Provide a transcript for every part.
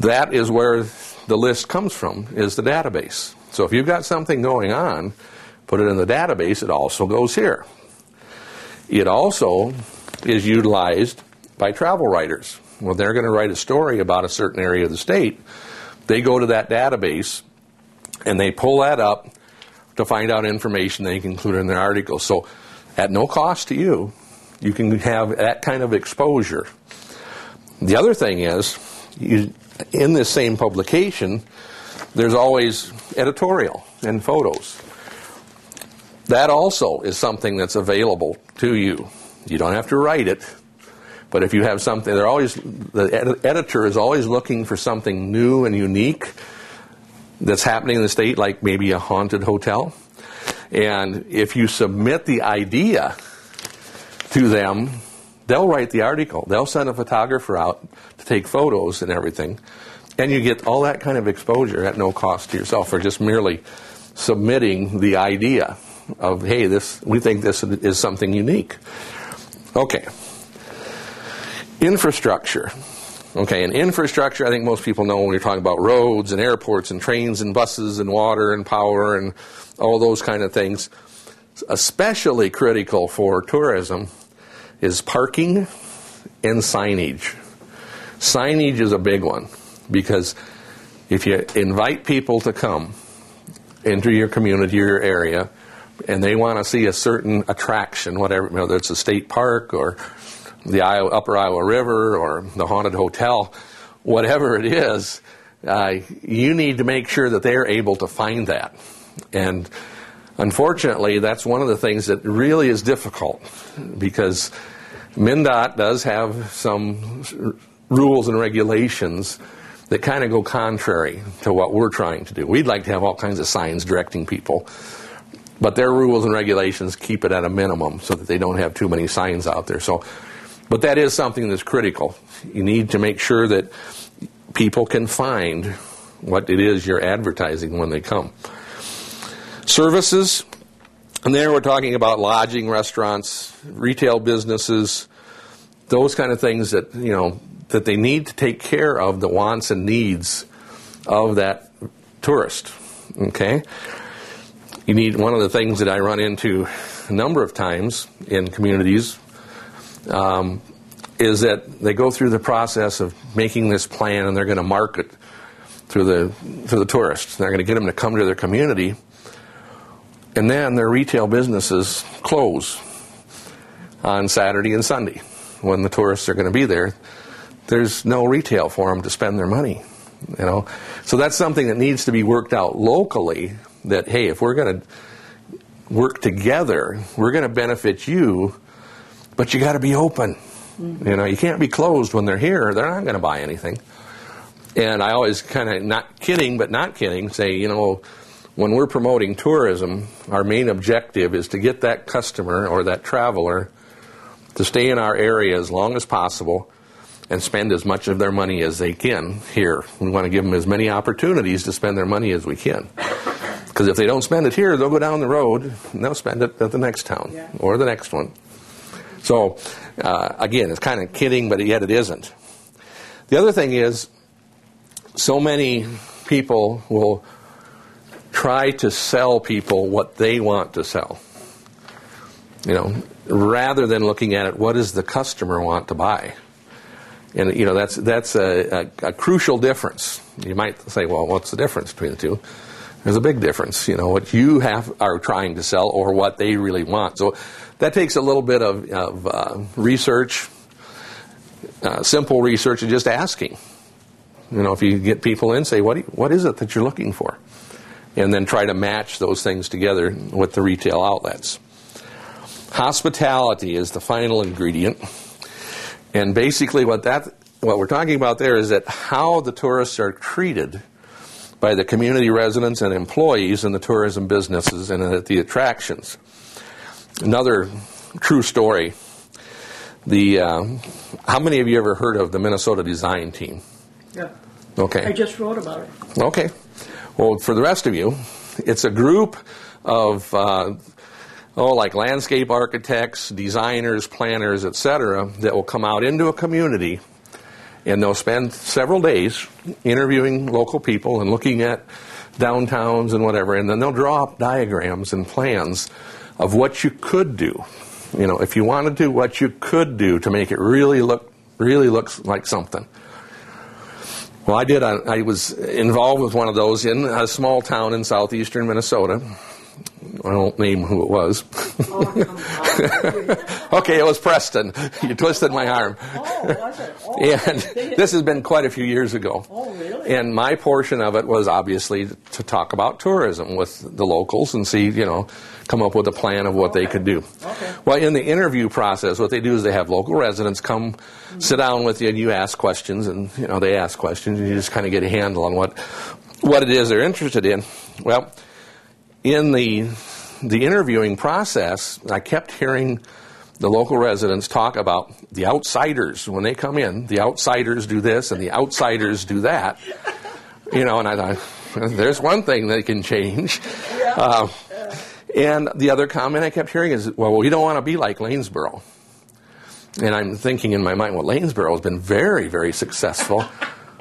that is where the list comes from, is the database. So if you've got something going on, put it in the database, it also goes here. It also is utilized by travel writers. When they're going to write a story about a certain area of the state, they go to that database and they pull that up to find out information they can include in their article. So at no cost to you, you can have that kind of exposure. The other thing is, in this same publication, there's always editorial and photos. That also is something that's available to you. You don't have to write it, but if you have something, they're always, the editor is always looking for something new and unique that's happening in the state, like maybe a haunted hotel. And if you submit the idea to them, they'll write the article. They'll send a photographer out to take photos and everything. And you get all that kind of exposure at no cost to yourself for just merely submitting the idea of, hey, this, we think this is something unique. Okay. Infrastructure. Okay, and infrastructure, I think most people know when you're talking about roads and airports and trains and buses and water and power and all those kind of things. Especially critical for tourism is parking and signage. Signage is a big one, because if you invite people to come into your community or your area and they want to see a certain attraction, whatever, whether it's a state park or the Upper Iowa River or the haunted hotel, whatever it is, you need to make sure that they're able to find that. And unfortunately, that's one of the things that really is difficult, because MnDOT does have some rules and regulations that kind of go contrary to what we're trying to do. We'd like to have all kinds of signs directing people, but their rules and regulations keep it at a minimum so that they don't have too many signs out there. So, but that is something that's critical. You need to make sure that people can find what it is you're advertising when they come. Services, and there we're talking about lodging, restaurants, retail businesses, those kind of things that, you know, that they need to take care of the wants and needs of that tourist. Okay? You need, one of the things that I run into a number of times in communities is that they go through the process of making this plan, and they're going to market through the tourists. They're going to get them to come to their community. And then their retail businesses close on Saturday and Sunday when the tourists are going to be there. There's no retail for them to spend their money, you know. So that's something that needs to be worked out locally, that, hey, if we're going to work together, we're going to benefit you, but you got to be open. Mm-hmm. You know, you can't be closed when they're here. They're not going to buy anything. And I always kind of, not kidding, but not kidding, say, you know, when we're promoting tourism, our main objective is to get that customer or that traveler to stay in our area as long as possible and spend as much of their money as they can here. We want to give them as many opportunities to spend their money as we can. Because if they don't spend it here, they'll go down the road and they'll spend it at the next town, yeah, or the next one. So, again, it's kind of kidding, but yet it isn't. The other thing is, so many people will try to sell people what they want to sell, you know, rather than looking at it, what does the customer want to buy? And, you know, that's a crucial difference. You might say, well, what's the difference between the two? There's a big difference, you know, what you are trying to sell or what they really want. So that takes a little bit of research, simple research, and just asking. You know, if you get people in, say, what is it that you're looking for? And then try to match those things together with the retail outlets. Hospitality is the final ingredient. And basically what we're talking about there is that how the tourists are treated by the community residents and employees in the tourism businesses and at the attractions. Another true story, how many of you ever heard of the Minnesota Design Team? Yeah. Okay. I just wrote about it. Okay. Well, for the rest of you, it's a group of, like landscape architects, designers, planners, etc., that will come out into a community and they'll spend several days interviewing local people and looking at downtowns and whatever, and then they'll draw up diagrams and plans of what you could do. You know, if you wanted to, what you could do to make it really looks like something. Well, I did. I was involved with one of those in a small town in southeastern Minnesota. I won't name who it was. Okay, it was Preston. You twisted my arm. Oh, was it? Oh, and this has been quite a few years ago. Oh, really? And my portion of it was obviously to talk about tourism with the locals and see, you know, come up with a plan of what they could do. Okay. Well, in the interview process, what they do is they have local residents come sit down with you, and you ask questions, and, you know, they ask questions, and you just kind of get a handle on what it is they're interested in. Well, in the interviewing process, I kept hearing the local residents talk about the outsiders. When they come in, the outsiders do this and the outsiders do that. You know, and I thought, there's one thing they can change. Yeah. And the other comment I kept hearing is, well, we don't want to be like Lanesboro. And I'm thinking in my mind, well, Lanesboro has been very, very successful.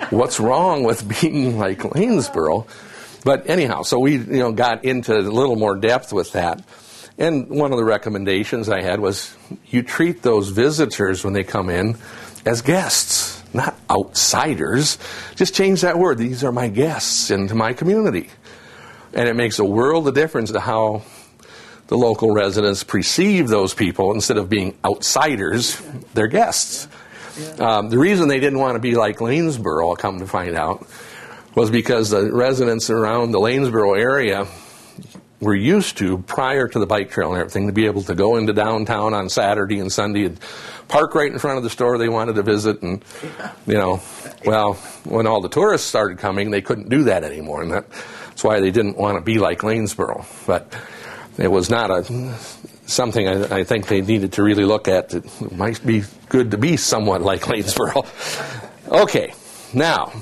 What's wrong with being like Lanesboro? But anyhow, so we, you know, got into a little more depth with that. And one of the recommendations I had was you treat those visitors when they come in as guests, not outsiders. Just change that word. These are my guests into my community. And it makes a world of difference to how the local residents perceive those people. Instead of being outsiders, they're guests. The reason they didn't want to be like Lanesboro, I'll come to find out, was because the residents around the Lanesboro area were used to, prior to the bike trail and everything, to be able to go into downtown on Saturday and Sunday and park right in front of the store they wanted to visit. And, you know, well, when all the tourists started coming, they couldn't do that anymore. And that's why they didn't want to be like Lanesboro. But it was not something I think they needed to really look at. It might be good to be somewhat like Lanesboro. Okay, now,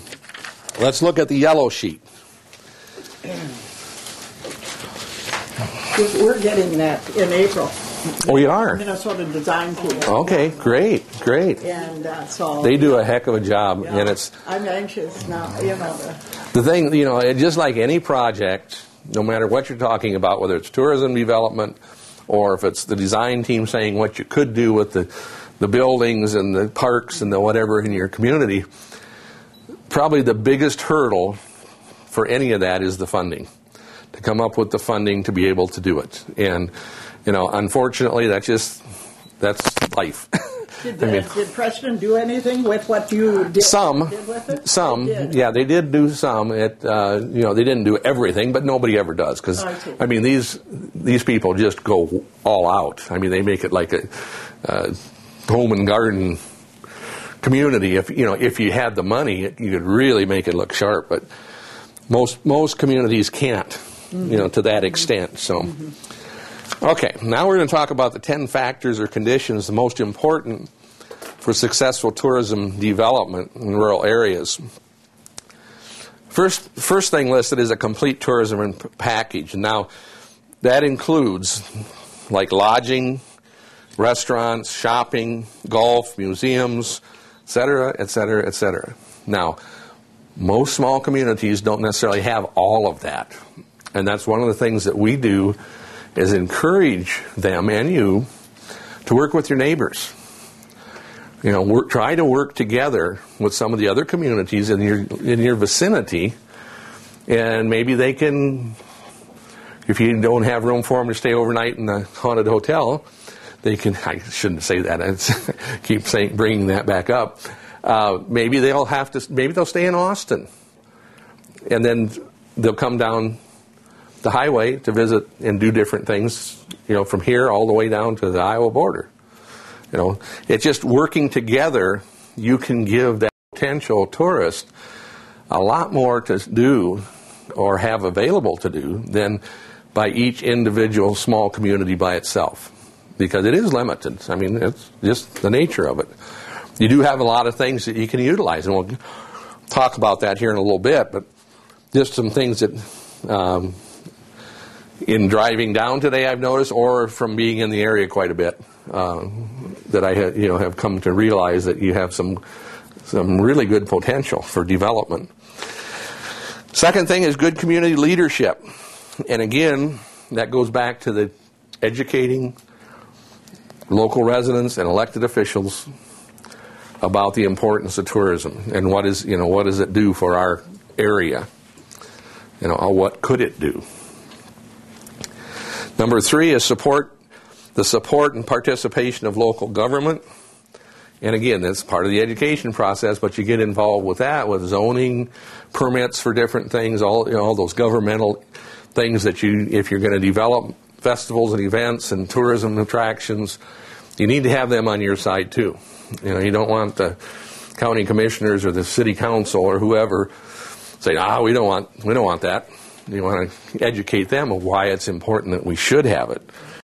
let's look at the yellow sheet. We're getting that in April. Oh, we are? Minnesota Design Team. Okay, great, great. And so they do a heck of a job, and it's. I'm anxious now. You know, the thing, you know, just like any project, no matter what you're talking about, whether it's tourism development, or if it's the design team saying what you could do with the buildings and the parks and the whatever in your community. Probably the biggest hurdle for any of that is the funding, to come up with the funding to be able to do it. And, you know, unfortunately, that's life. Did Preston do anything with what you did? Some, they did do some. You know, they didn't do everything, but nobody ever does, because I mean, these people just go all out. I mean, they make it like a home and garden community. If you know, if you had the money, you could really make it look sharp. But most communities can't, you know, to that extent. So, okay, now we're going to talk about the 10 factors or conditions the most important for successful tourism development in rural areas. First thing listed is a complete tourism package. Now, that includes like lodging, restaurants, shopping, golf, museums, et cetera, et cetera, et cetera. Now, most small communities don't necessarily have all of that. And that's one of the things that we do is encourage them and you to work with your neighbors. You know, try to work together with some of the other communities in your vicinity, and maybe they can, if you don't have room for them to stay overnight in a haunted hotel, they can, I shouldn't say that, I keep saying, bringing that back up. Maybe they'll stay in Austin. And then they'll come down the highway to visit and do different things, you know, from here all the way down to the Iowa border. You know, it's just working together, you can give that potential tourist a lot more to do or have available to do than by each individual small community by itself. Because it is limited. I mean, it's just the nature of it. You do have a lot of things that you can utilize, and we'll talk about that here in a little bit, but just some things that in driving down today I've noticed, or from being in the area quite a bit, that I have come to realize that you have some some really good potential for development. Second thing is good community leadership. And again, that goes back to the educating local residents and elected officials about the importance of tourism and what is, what does it do for our area? What could it do? Number three is the support and participation of local government. And again, that's part of the education process, but you get involved with that, with zoning, permits for different things, all those governmental things that you, if you're going to develop festivals and events and tourism attractions, you need to have them on your side too. You don't want the county commissioners or the city council or whoever say, we don't want that. You want to educate them of why it's important that we should have it.